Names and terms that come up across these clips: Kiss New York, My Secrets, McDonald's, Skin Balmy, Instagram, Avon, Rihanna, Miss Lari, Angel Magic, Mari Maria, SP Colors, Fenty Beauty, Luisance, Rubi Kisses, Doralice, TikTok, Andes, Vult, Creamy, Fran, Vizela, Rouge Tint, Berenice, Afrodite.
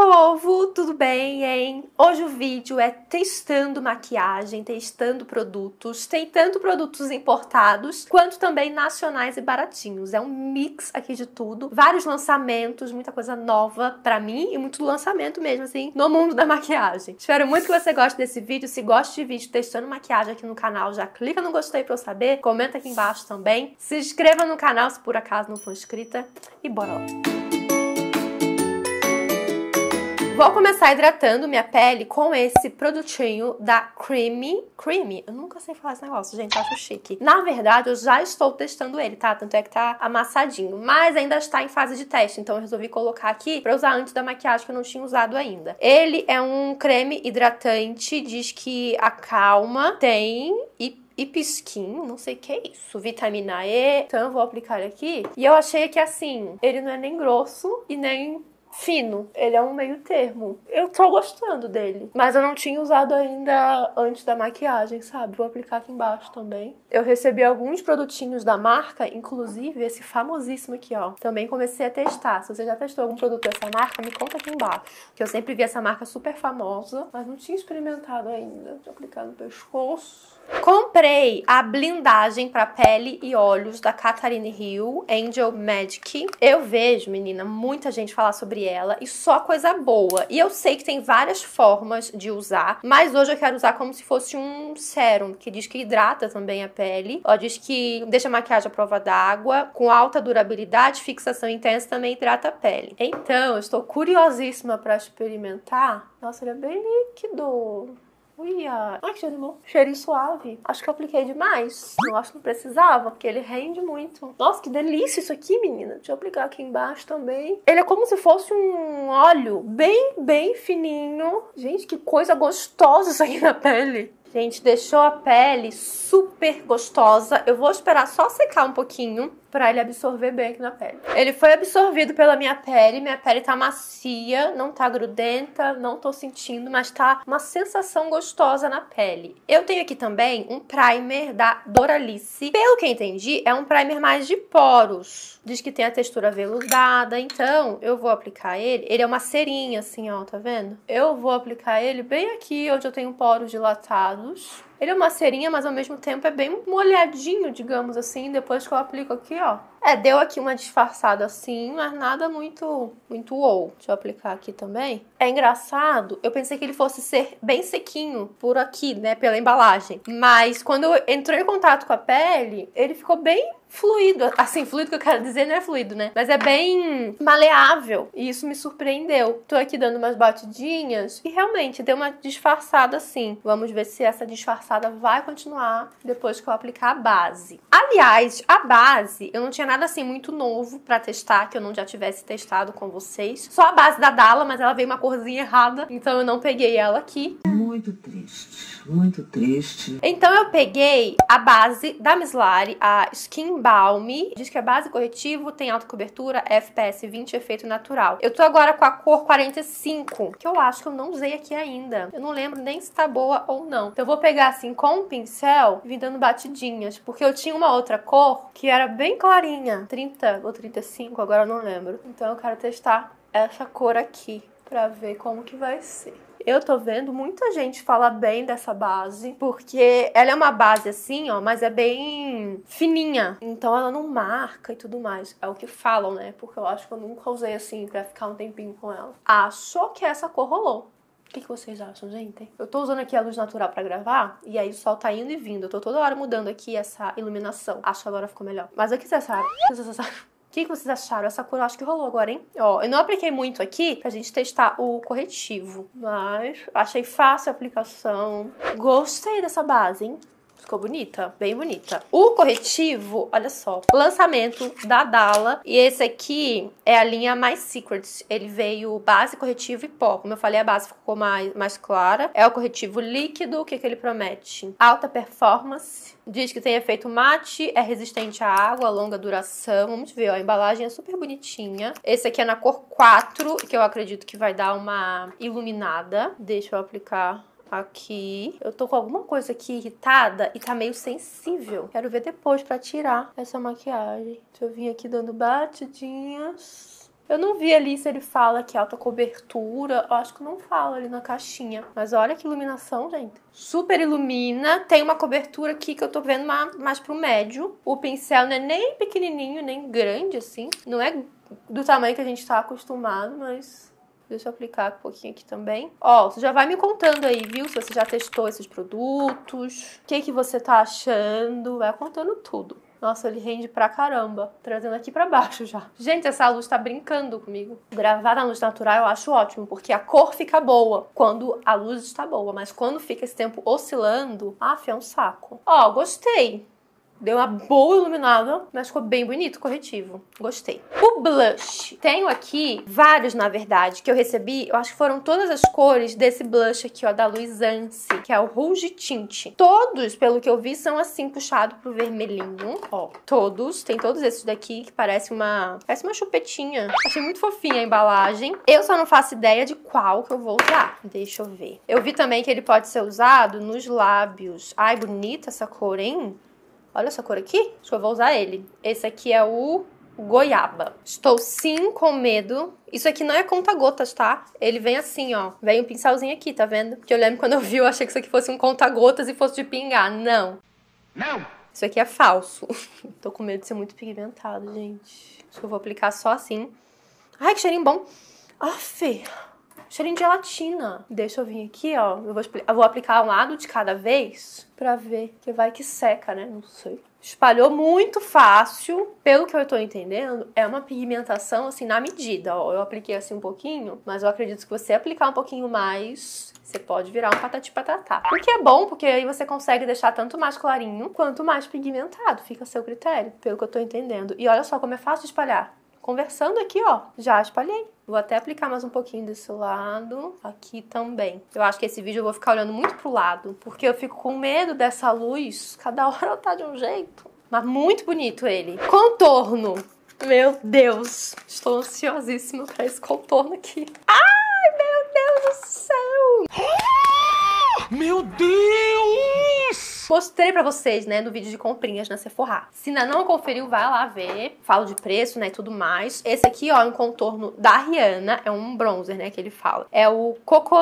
povo, tudo bem, hein? Hoje o vídeo é testando maquiagem, testando produtos importados, quanto também nacionais e baratinhos. É um mix aqui de tudo, vários lançamentos, muita coisa nova pra mim e muito lançamento mesmo, assim, no mundo da maquiagem. Espero muito que você goste desse vídeo. Se gosta de vídeo testando maquiagem aqui no canal, já clica no gostei pra eu saber, comenta aqui embaixo também, se inscreva no canal se por acaso não for inscrita e bora lá! Vou começar hidratando minha pele com esse produtinho da Creamy. Creamy? Eu nunca sei falar esse negócio, gente, acho chique. Na verdade, eu já estou testando ele, tá? Tanto é que tá amassadinho, mas ainda está em fase de teste, então eu resolvi colocar aqui pra usar antes da maquiagem que eu não tinha usado ainda. Ele é um creme hidratante, diz que acalma, tem hipisquinho, não sei o que é isso, vitamina E. Então eu vou aplicar aqui. E eu achei que assim, ele não é nem grosso e nem fino, ele é um meio termo. Eu tô gostando dele, mas eu não tinha usado ainda antes da maquiagem, sabe? Vou aplicar aqui embaixo também. Eu recebi alguns produtinhos da marca, inclusive esse famosíssimo aqui, ó. Também comecei a testar. Se você já testou algum produto dessa marca, me conta aqui embaixo, que eu sempre vi essa marca super famosa, mas não tinha experimentado ainda. Deixa eu aplicar no pescoço. Comprei a blindagem pra pele e olhos da Catherine Hill, Angel Magic. Eu vejo, menina, muita gente falar sobre ela e só coisa boa. E eu sei que tem várias formas de usar, mas hoje eu quero usar como se fosse um sérum, que diz que hidrata também a pele. Ó, diz que deixa a maquiagem à prova d'água, com alta durabilidade, fixação intensa, também hidrata a pele. Então, eu estou curiosíssima pra experimentar. Nossa, ele é bem líquido. Uia! Ai, que cheiro bom. Cheirinho suave. Acho que eu apliquei demais. Eu acho que não precisava, porque ele rende muito. Nossa, que delícia isso aqui, menina. Deixa eu aplicar aqui embaixo também. Ele é como se fosse um óleo bem, bem fininho. Gente, que coisa gostosa isso aqui na pele. Gente, deixou a pele super gostosa. Eu vou esperar só secar um pouquinho pra ele absorver bem aqui na pele. Ele foi absorvido pela minha pele tá macia, não tá grudenta, não tô sentindo, mas tá uma sensação gostosa na pele. Eu tenho aqui também um primer da Doralice. Pelo que eu entendi, é um primer mais de poros. Diz que tem a textura veludada, então eu vou aplicar ele. Ele é uma cerinha assim, ó, tá vendo? Eu vou aplicar ele bem aqui, onde eu tenho poros dilatados. Ele é uma cerinha, mas ao mesmo tempo é bem molhadinho, digamos assim, depois que eu aplico aqui, ó. É, deu aqui uma disfarçada assim, mas nada muito wow. Deixa eu aplicar aqui também. É engraçado, eu pensei que ele fosse ser bem sequinho por aqui, né, pela embalagem. Mas quando eu entrei em contato com a pele, ele ficou bem fluido. Assim, fluido que eu quero dizer não é fluido, né? Mas é bem maleável. E isso me surpreendeu. Tô aqui dando umas batidinhas e realmente deu uma disfarçada assim. Vamos ver se essa disfarçada vai continuar depois que eu aplicar a base. Aliás, a base, eu não tinha nada assim muito novo pra testar, que eu não já tivesse testado com vocês. Só a base da Dala, mas ela veio uma corzinha errada, então eu não peguei ela aqui. Muito triste, muito triste. Então eu peguei a base da Miss Lari, a Skin Balmy. Diz que é base corretivo, tem alta cobertura, FPS 20, efeito natural. Eu tô agora com a cor 45, que eu acho que eu não usei aqui ainda. Eu não lembro nem se tá boa ou não. Então eu vou pegar assim com um pincel e vim dando batidinhas, porque eu tinha uma outra cor que era bem clarinha, 30 ou 35, agora eu não lembro. Então eu quero testar essa cor aqui pra ver como que vai ser. Eu tô vendo muita gente falar bem dessa base, porque ela é uma base assim, ó, mas é bem fininha. Então ela não marca e tudo mais. É o que falam, né? Porque eu acho que eu nunca usei assim pra ficar um tempinho com ela. Acho que essa cor rolou. O que vocês acham, gente? Eu tô usando aqui a luz natural pra gravar, e aí o sol tá indo e vindo. Eu tô toda hora mudando aqui essa iluminação. Acho que agora ficou melhor. Mas o que vocês acharam? O que vocês acharam? O que vocês acharam? Essa cor eu acho que rolou agora, hein? Ó, eu não apliquei muito aqui pra gente testar o corretivo, mas achei fácil a aplicação. Gostei dessa base, hein? Ficou bonita, bem bonita. O corretivo, olha só, lançamento da Dala. E esse aqui é a linha My Secrets. Ele veio base, corretivo e pó. Como eu falei, a base ficou mais clara. É o corretivo líquido, o que é que ele promete? Alta performance. Diz que tem efeito mate, é resistente à água, longa duração. Vamos ver, ó, a embalagem é super bonitinha. Esse aqui é na cor 4, que eu acredito que vai dar uma iluminada. Deixa eu aplicar aqui. Eu tô com alguma coisa aqui irritada e tá meio sensível. Quero ver depois pra tirar essa maquiagem. Deixa eu vir aqui dando batidinhas. Eu não vi ali se ele fala que alta cobertura. Eu acho que não fala ali na caixinha. Mas olha que iluminação, gente. Super ilumina. Tem uma cobertura aqui que eu tô vendo mais pro médio. O pincel não é nem pequenininho, nem grande, assim. Não é do tamanho que a gente tá acostumado, mas... Deixa eu aplicar um pouquinho aqui também. Ó, você já vai me contando aí, viu? Se você já testou esses produtos. O que que você tá achando. Vai contando tudo. Nossa, ele rende pra caramba. Trazendo aqui pra baixo já. Gente, essa luz tá brincando comigo. Gravar na luz natural eu acho ótimo, porque a cor fica boa quando a luz está boa. Mas quando fica esse tempo oscilando, é um saco. Ó, gostei. Deu uma boa iluminada, mas ficou bem bonito o corretivo. Gostei. O blush. Tenho aqui vários, na verdade, que eu recebi. Eu acho que foram todas as cores desse blush aqui, ó, da Luisance, que é o Rouge Tint. Todos, pelo que eu vi, são assim, puxado pro vermelhinho. Ó, todos. Tem todos esses daqui, que parece uma chupetinha. Achei muito fofinha a embalagem. Eu só não faço ideia de qual que eu vou usar. Deixa eu ver. Eu vi também que ele pode ser usado nos lábios. Ai, bonita essa cor, hein? Olha essa cor aqui, acho que eu vou usar ele. Esse aqui é o goiaba. Estou sim com medo. Isso aqui não é conta-gotas, tá? Ele vem assim, ó. Vem um pincelzinho aqui, tá vendo? Porque eu lembro quando eu vi, eu achei que isso aqui fosse um conta-gotas e fosse de pingar. Não. Não. Isso aqui é falso. Tô com medo de ser muito pigmentado, gente. Acho que eu vou aplicar só assim. Ai, que cheirinho bom. Aff. Cheirinho de gelatina. Deixa eu vir aqui, ó. Eu vou aplicar um lado de cada vez pra ver, que vai que seca, né? Não sei. Espalhou muito fácil. Pelo que eu tô entendendo, é uma pigmentação, assim, na medida, ó. Eu apliquei assim um pouquinho, mas eu acredito que você aplicar um pouquinho mais, você pode virar um patati patatá. O que é bom, porque aí você consegue deixar tanto mais clarinho, quanto mais pigmentado. Fica a seu critério, pelo que eu tô entendendo. E olha só como é fácil de espalhar. Conversando aqui, ó, já espalhei. Vou até aplicar mais um pouquinho desse lado, aqui também. Eu acho que esse vídeo eu vou ficar olhando muito pro lado, porque eu fico com medo dessa luz. Cada hora ela tá de um jeito. Mas muito bonito ele. Contorno. Meu Deus. Estou ansiosíssima pra esse contorno aqui. Ai, meu Deus do céu. Meu Deus. Mostrei pra vocês, né, no vídeo de comprinhas na Sephora. Se ainda não conferiu, vai lá ver. Falo de preço, né, e tudo mais. Esse aqui, ó, é um contorno da Rihanna. É um bronzer, né, que ele fala. É o Coco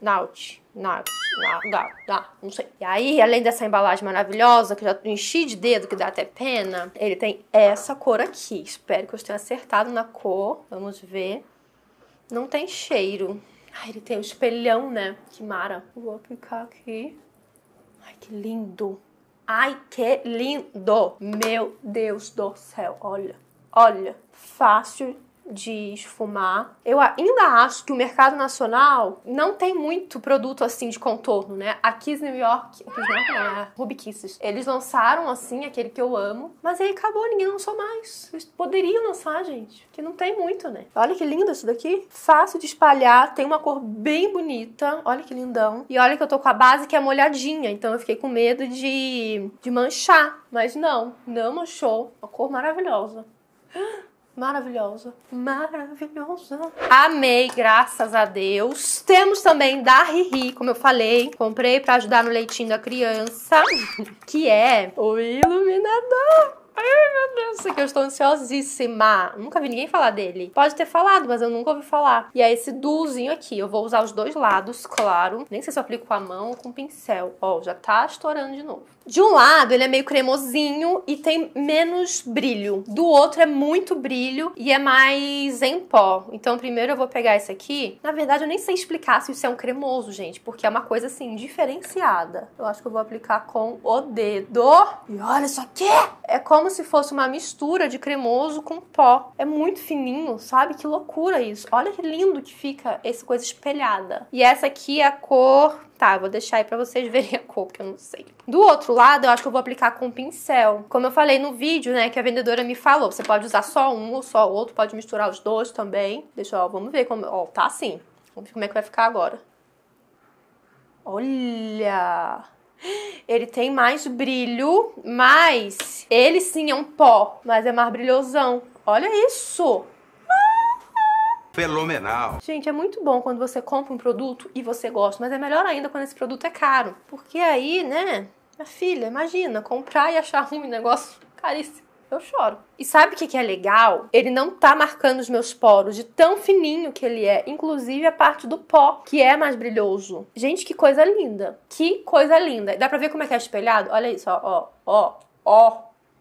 Naut. Não sei. E aí, além dessa embalagem maravilhosa, que eu já enchi de dedo, que dá até pena, ele tem essa cor aqui. Espero que eu tenha acertado na cor. Vamos ver. Não tem cheiro. Ai, ele tem um espelhão, né? Que mara. Vou aplicar aqui. Ai, que lindo. Ai, que lindo. Meu Deus do céu. Olha, olha. Fácil de esfumar. Eu ainda acho que o mercado nacional não tem muito produto assim de contorno, né? A Kiss New York... Rubi Kisses. Eles lançaram assim, aquele que eu amo. Mas aí acabou, ninguém lançou mais. Eles poderiam lançar, gente. Que não tem muito, né? Olha que lindo isso daqui. Fácil de espalhar. Tem uma cor bem bonita. Olha que lindão. E olha que eu tô com a base que é molhadinha. Então eu fiquei com medo de manchar. Mas não. Não manchou. Uma cor maravilhosa. Maravilhosa. Maravilhosa. Amei, graças a Deus. Temos também da Riri, como eu falei. Comprei pra ajudar no leitinho da criança, que é o iluminador. Ai, meu Deus, isso aqui eu estou ansiosíssima. Nunca vi ninguém falar dele. Pode ter falado, mas eu nunca ouvi falar. E é esse duozinho aqui. Eu vou usar os dois lados, claro. Nem sei se eu aplico com a mão ou com o pincel. Ó, já tá estourando de novo. De um lado, ele é meio cremosinho e tem menos brilho. Do outro, é muito brilho e é mais em pó. Então, primeiro eu vou pegar esse aqui. Na verdade, eu nem sei explicar se isso é um cremoso, gente, porque é uma coisa, assim, diferenciada. Eu acho que eu vou aplicar com o dedo. E olha isso aqui! É como se fosse uma mistura de cremoso com pó. É muito fininho, sabe? Que loucura isso. Olha que lindo que fica essa coisa espelhada. E essa aqui é a cor... Tá, eu vou deixar aí pra vocês verem a cor, que eu não sei. Do outro lado, eu acho que eu vou aplicar com pincel. Como eu falei no vídeo, né, que a vendedora me falou, você pode usar só um ou só o outro, pode misturar os dois também. Deixa eu, ó, vamos ver como... Ó, tá assim. Vamos ver como é que vai ficar agora. Olha! Ele tem mais brilho, mas... Ele sim é um pó, mas é mais brilhosão. Olha isso! Fenomenal. Gente, é muito bom quando você compra um produto e você gosta, mas é melhor ainda quando esse produto é caro. Porque aí, né, minha filha, imagina, comprar e achar ruim um negócio caríssimo. eu choro. E sabe o que é legal? Ele não tá marcando os meus poros de tão fininho que ele é. Inclusive a parte do pó, que é mais brilhoso. Gente, que coisa linda. Que coisa linda. Dá pra ver como é que é espelhado? Olha isso, ó, ó, ó,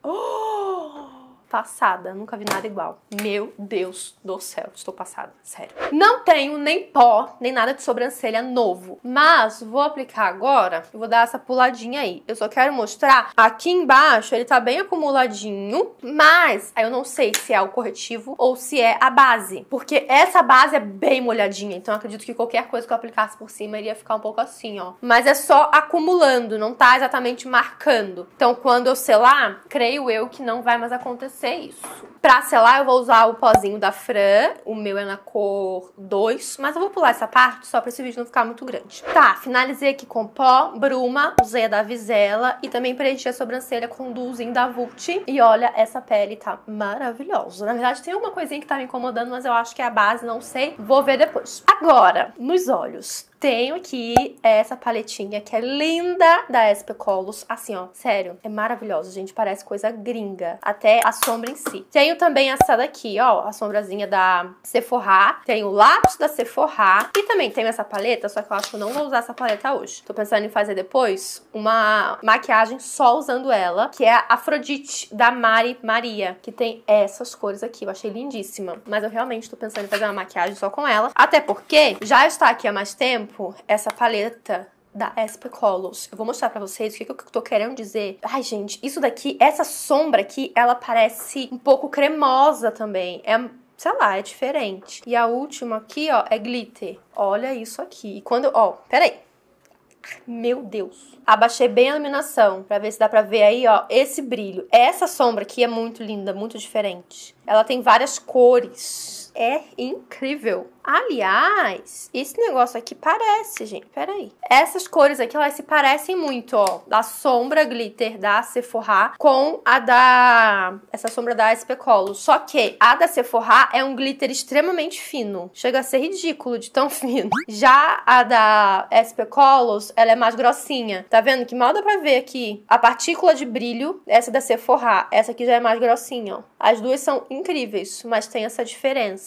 ó. Passada, nunca vi nada igual. Meu Deus do céu, estou passada, sério. Não tenho nem pó, nem nada de sobrancelha novo, mas vou aplicar agora e vou dar essa puladinha aí. Eu só quero mostrar, aqui embaixo ele tá bem acumuladinho, mas aí eu não sei se é o corretivo ou se é a base, porque essa base é bem molhadinha, então eu acredito que qualquer coisa que eu aplicasse por cima iria ficar um pouco assim, ó. Mas é só acumulando, não tá exatamente marcando. Então quando eu selar, creio eu que não vai mais acontecer isso. Pra selar eu vou usar o pozinho da Fran, o meu é na cor 2, mas eu vou pular essa parte só pra esse vídeo não ficar muito grande. Tá, finalizei aqui com pó, bruma, usei a da Vizela e também preenchi a sobrancelha com o duozinho da Vult. E olha, essa pele tá maravilhosa. Na verdade tem uma coisinha que tá me incomodando, mas eu acho que é a base, não sei, vou ver depois. Agora, nos olhos. Tenho aqui essa paletinha que é linda da SP Colors. Assim, ó, sério, é maravilhosa, gente. Parece coisa gringa. Até a sombra em si. Tenho também essa daqui, ó, a sombrazinha da Sephora. Tenho o lápis da Sephora. E também tenho essa paleta, só que eu acho que eu não vou usar essa paleta hoje. Tô pensando em fazer depois uma maquiagem só usando ela, que é a Afrodite, da Mari Maria, que tem essas cores aqui. Eu achei lindíssima. Mas eu realmente tô pensando em fazer uma maquiagem só com ela. Até porque já está aqui há mais tempo essa paleta da SP Colors. Eu vou mostrar pra vocês o que eu tô querendo dizer. Ai, gente, isso daqui, essa sombra aqui, ela parece um pouco cremosa também. É, sei lá, é diferente. E a última aqui, ó, é glitter. Olha isso aqui. E quando, ó, peraí. Meu Deus. Abaixei bem a iluminação pra ver se dá pra ver aí, ó, esse brilho. Essa sombra aqui é muito linda, muito diferente. Ela tem várias cores. É incrível. Aliás, esse negócio aqui parece, gente, peraí. Essas cores aqui, elas se parecem muito, ó. Da sombra glitter da Sephora com a da... essa sombra da SP Color. Só que a da Sephora é um glitter extremamente fino. Chega a ser ridículo de tão fino. Já a da SP Colors, ela é mais grossinha. Tá vendo? Que mal dá pra ver aqui. A partícula de brilho, essa da Sephora. Essa aqui já é mais grossinha, ó. As duas são incríveis, mas tem essa diferença.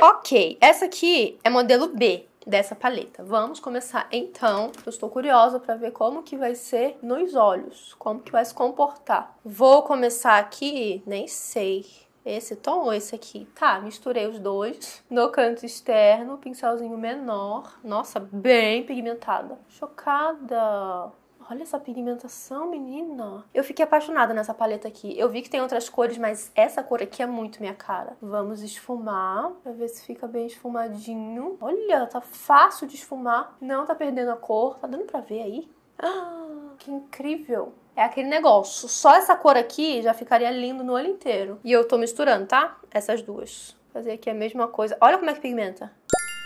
Ok, essa aqui é modelo B dessa paleta. Vamos começar então. Eu estou curiosa para ver como que vai ser nos olhos, como que vai se comportar. Vou começar aqui, nem sei, esse tom ou esse aqui. Tá, misturei os dois. No canto externo, pincelzinho menor. Nossa, bem pigmentada. Chocada! Olha essa pigmentação, menina. Eu fiquei apaixonada nessa paleta aqui. Eu vi que tem outras cores, mas essa cor aqui é muito minha cara. Vamos esfumar, pra ver se fica bem esfumadinho. Olha, tá fácil de esfumar. Não tá perdendo a cor. Tá dando pra ver aí? Ah, que incrível. É aquele negócio. Só essa cor aqui já ficaria lindo no olho inteiro. E eu tô misturando, tá? Essas duas. Vou fazer aqui a mesma coisa. Olha como é que pigmenta.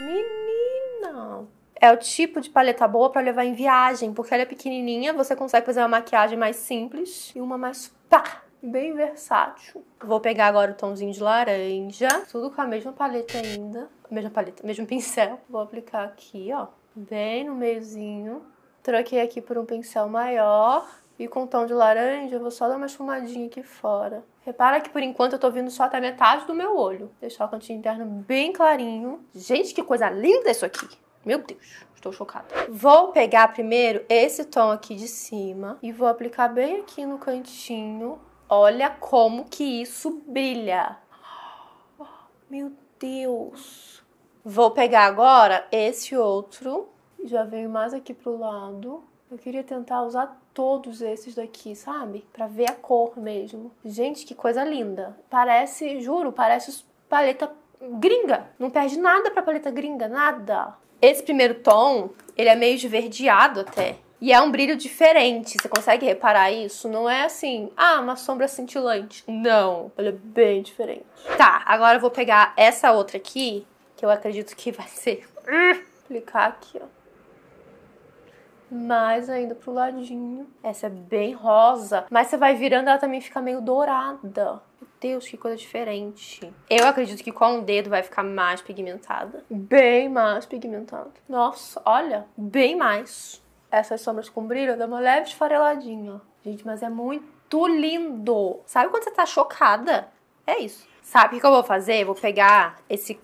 Menina... É o tipo de paleta boa pra levar em viagem, porque ela é pequenininha, você consegue fazer uma maquiagem mais simples e uma mais pá, bem versátil. Vou pegar agora o tomzinho de laranja, tudo com a mesma paleta ainda, mesma paleta, mesmo pincel. Vou aplicar aqui, ó, bem no meiozinho. Troquei aqui por um pincel maior e com o tom de laranja eu vou só dar uma esfumadinha aqui fora. Repara que por enquanto eu tô vindo só até metade do meu olho. Deixar o cantinho interno bem clarinho. Gente, que coisa linda isso aqui! Meu Deus, estou chocada. Vou pegar primeiro esse tom aqui de cima e vou aplicar bem aqui no cantinho. Olha como que isso brilha. Meu Deus. Vou pegar agora esse outro. Já venho mais aqui pro lado. Eu queria tentar usar todos esses daqui, sabe? Pra ver a cor mesmo. Gente, que coisa linda. Parece, juro, parece paleta gringa. Não perde nada pra paleta gringa, nada. Esse primeiro tom, ele é meio esverdeado até. E é um brilho diferente, você consegue reparar isso? Não é assim, ah, uma sombra cintilante. Não, ela é bem diferente. Tá, agora eu vou pegar essa outra aqui, que eu acredito que vai ser... Aplicar aqui, ó. Mais ainda pro ladinho. Essa é bem rosa, mas você vai virando, ela também fica meio dourada. Meu Deus, que coisa diferente. Eu acredito que com o dedo vai ficar mais pigmentada. Bem mais pigmentada. Nossa, olha, bem mais. Essas sombras com brilho dá uma leve esfareladinha. Gente, mas é muito muito lindo. Sabe quando você tá chocada? É isso. Sabe o que eu vou fazer? Vou pegar esse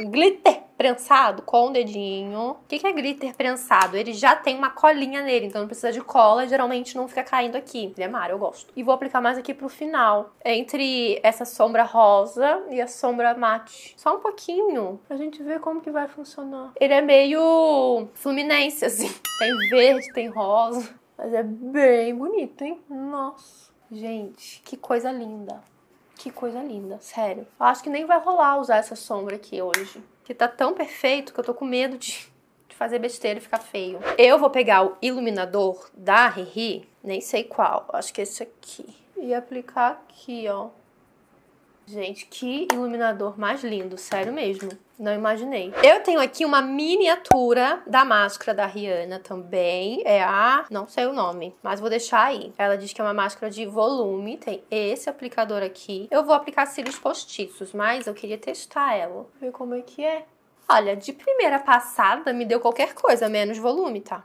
glitter prensado com o dedinho. O que é glitter prensado? Ele já tem uma colinha nele, então não precisa de cola. Geralmente não fica caindo aqui. Ele é mara, eu gosto. E vou aplicar mais aqui pro final. Entre essa sombra rosa e a sombra mate. Só um pouquinho, pra gente ver como que vai funcionar. Ele é meio fluminense, assim. Tem verde, tem rosa. Mas é bem bonito, hein? Nossa. Gente, que coisa linda. Que coisa linda, sério. Eu acho que nem vai rolar usar essa sombra aqui hoje. Que tá tão perfeito que eu tô com medo de fazer besteira e ficar feio. Eu vou pegar o iluminador da Riri, nem sei qual, acho que é esse aqui. E aplicar aqui, ó. Gente, que iluminador mais lindo, sério mesmo. Não imaginei. Eu tenho aqui uma miniatura da máscara da Rihanna também. É a... não sei o nome, mas vou deixar aí. Ela diz que é uma máscara de volume. Tem esse aplicador aqui. Eu vou aplicar cílios postiços, mas eu queria testar ela. Ver como é que é. Olha, de primeira passada me deu qualquer coisa, menos volume, tá?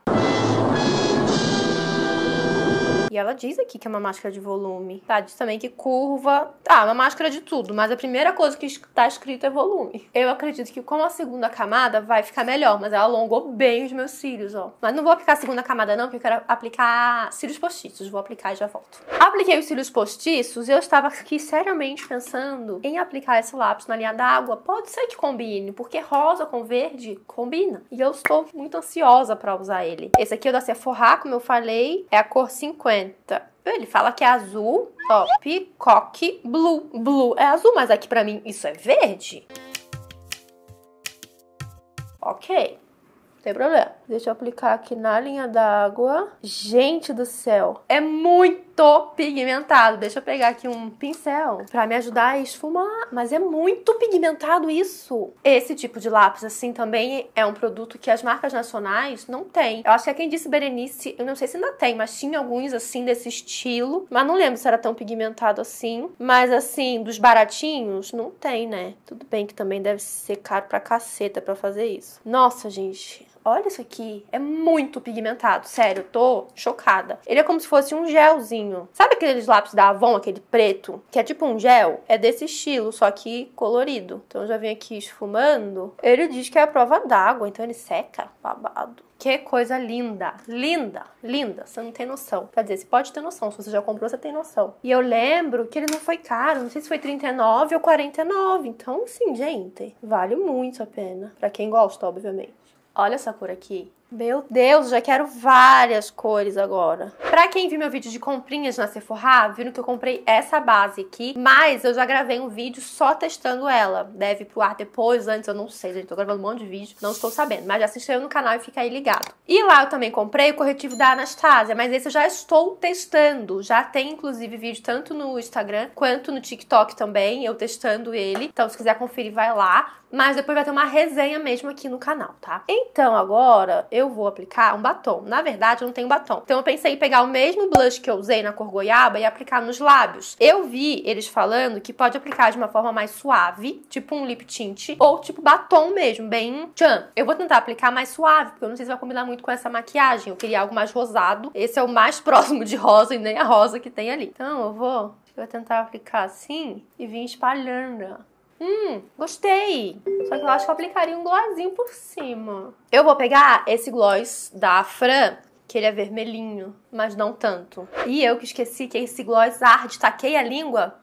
E ela diz aqui que é uma máscara de volume, tá? Diz também que curva... ah, uma máscara de tudo, mas a primeira coisa que tá escrito é volume. Eu acredito que com a segunda camada vai ficar melhor, mas ela alongou bem os meus cílios, ó. Mas não vou aplicar a segunda camada não, porque eu quero aplicar cílios postiços. Vou aplicar e já volto. Apliquei os cílios postiços e eu estava aqui seriamente pensando em aplicar esse lápis na linha d'água. Pode ser que combine, porque rosa com verde combina. E eu estou muito ansiosa pra usar ele. Esse aqui é o da Sephora, como eu falei, é a cor 50. Ele fala que é azul, ó, Peacock Blue. Blue é azul, mas aqui pra mim isso é verde. Ok, não tem problema. Deixa eu aplicar aqui na linha d'água. Gente do céu, é muito pigmentado. Deixa eu pegar aqui um pincel pra me ajudar a esfumar. Mas é muito pigmentado isso. Esse tipo de lápis, assim, também é um produto que as marcas nacionais não têm. Eu acho que é quem disse Berenice, eu não sei se ainda tem, mas tinha alguns, assim, desse estilo. Mas não lembro se era tão pigmentado assim. Mas, assim, dos baratinhos, não tem, né? Tudo bem que também deve ser caro pra caceta pra fazer isso. Nossa, gente... olha isso aqui, é muito pigmentado, sério, eu tô chocada. Ele é como se fosse um gelzinho. Sabe aqueles lápis da Avon, aquele preto, que é tipo um gel? É desse estilo, só que colorido. Então eu já vim aqui esfumando. Ele diz que é a prova d'água, então ele seca, babado. Que coisa linda, linda, linda, você não tem noção. Quer dizer, você pode ter noção, se você já comprou, você tem noção. E eu lembro que ele não foi caro, não sei se foi R$39 ou R$49. Então, sim, gente, vale muito a pena. Pra quem gosta, obviamente. Olha essa cor aqui. Meu Deus, já quero várias cores agora. Pra quem viu meu vídeo de comprinhas na Sephora, viram que eu comprei essa base aqui, mas eu já gravei um vídeo só testando ela. Deve ir pro ar depois, antes, eu não sei, gente, tô gravando um monte de vídeo, não estou sabendo, mas já se inscreveu no canal e fica aí ligado. E lá eu também comprei o corretivo da Anastasia, mas esse eu já estou testando, já tem inclusive vídeo tanto no Instagram quanto no TikTok também, eu testando ele, então se quiser conferir vai lá, mas depois vai ter uma resenha mesmo aqui no canal, tá? Então agora... eu vou aplicar um batom. Na verdade, eu não tenho batom. Então, eu pensei em pegar o mesmo blush que eu usei na cor goiaba e aplicar nos lábios. Eu vi eles falando que pode aplicar de uma forma mais suave, tipo um lip tint, ou tipo batom mesmo, bem tchan. Eu vou tentar aplicar mais suave, porque eu não sei se vai combinar muito com essa maquiagem. Eu queria algo mais rosado. Esse é o mais próximo de rosa e nem a rosa que tem ali. Então, eu vou tentar aplicar assim e vir espalhando. Gostei. Só que eu acho que eu aplicaria um glossinho por cima. Eu vou pegar esse gloss da Fran, que ele é vermelhinho, mas não tanto. E eu que esqueci que esse gloss arde, taquei a língua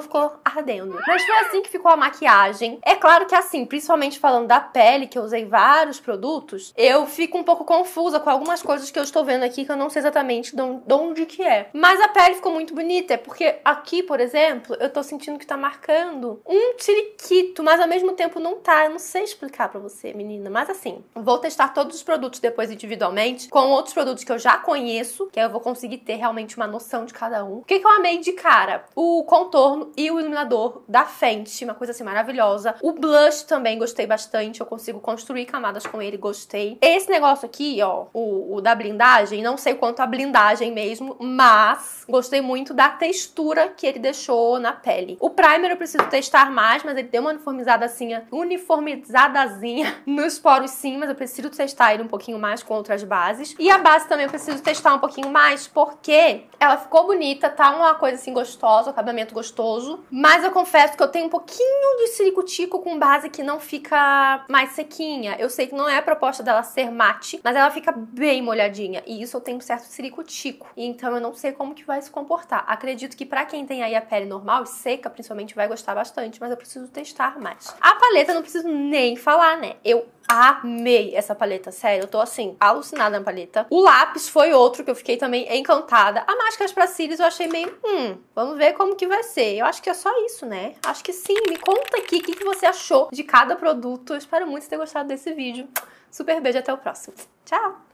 ficou ardendo. Mas foi assim que ficou a maquiagem. É claro que assim, principalmente falando da pele, que eu usei vários produtos, eu fico um pouco confusa com algumas coisas que eu estou vendo aqui, que eu não sei exatamente de onde que é. Mas a pele ficou muito bonita, porque aqui, por exemplo, eu tô sentindo que tá marcando um tiriquito, mas ao mesmo tempo não tá. Eu não sei explicar pra você, menina. Mas assim, vou testar todos os produtos depois individualmente, com outros produtos que eu já conheço, que aí eu vou conseguir ter realmente uma noção de cada um. O que eu amei de cara? O contorno e o iluminador da Fenty, uma coisa assim maravilhosa. O blush também gostei bastante, eu consigo construir camadas com ele, gostei. Esse negócio aqui, ó, o da blindagem, não sei quanto a blindagem mesmo, mas gostei muito da textura que ele deixou na pele. O primer eu preciso testar mais, mas ele deu uma uniformizadazinha nos poros sim, mas eu preciso testar ele um pouquinho mais com outras bases. E a base também eu preciso testar um pouquinho mais, porque ela ficou bonita, tá uma coisa assim gostosa, um acabamento gostoso, mas eu confesso que eu tenho um pouquinho de siricutico com base que não fica mais sequinha. Eu sei que não é a proposta dela ser mate, mas ela fica bem molhadinha, e isso eu tenho um certo siricutico, então eu não sei como que vai se comportar. Acredito que pra quem tem aí a pele normal e seca, principalmente, vai gostar bastante, mas eu preciso testar mais. A paleta eu não preciso nem falar, né? Eu amei essa paleta, sério, eu tô assim, alucinada na paleta. O lápis foi outro que eu fiquei também encantada. A máscara pra cílios eu achei meio, vamos ver como que vai ser. Eu acho que é só isso, né? Acho que sim. Me conta aqui o que você achou de cada produto. Eu espero muito ter gostado desse vídeo. Super beijo, até o próximo. Tchau!